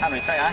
看没看呀？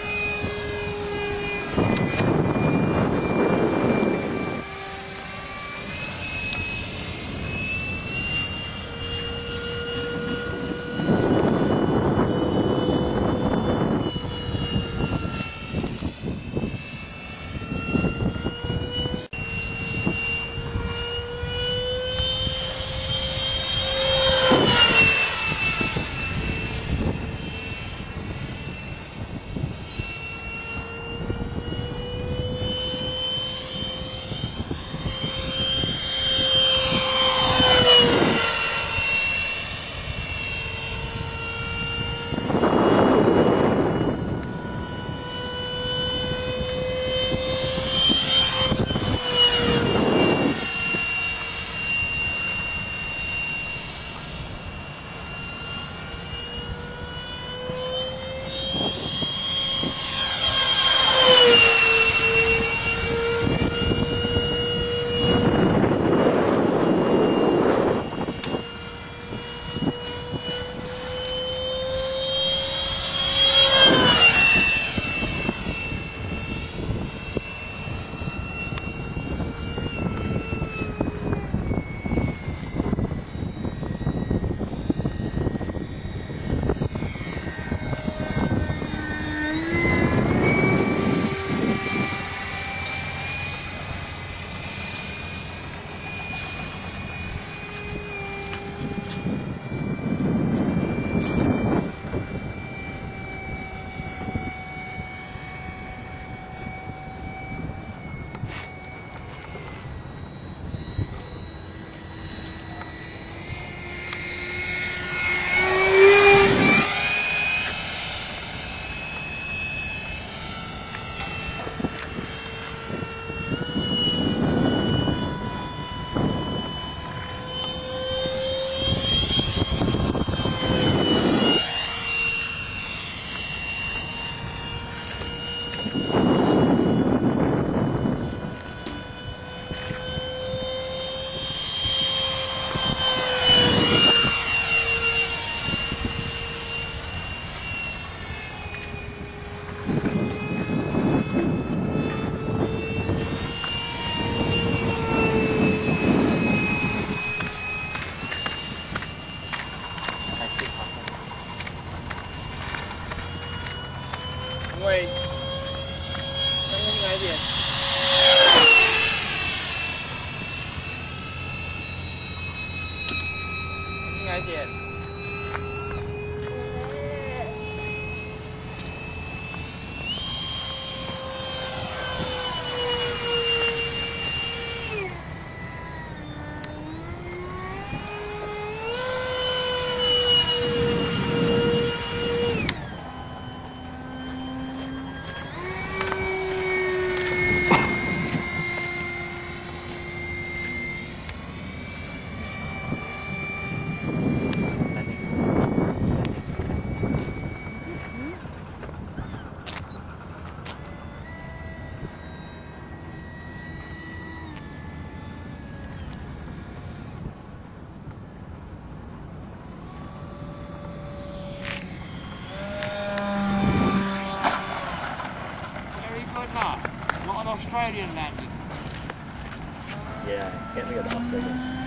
开心。Australian landing. Yeah, can't think of Australian.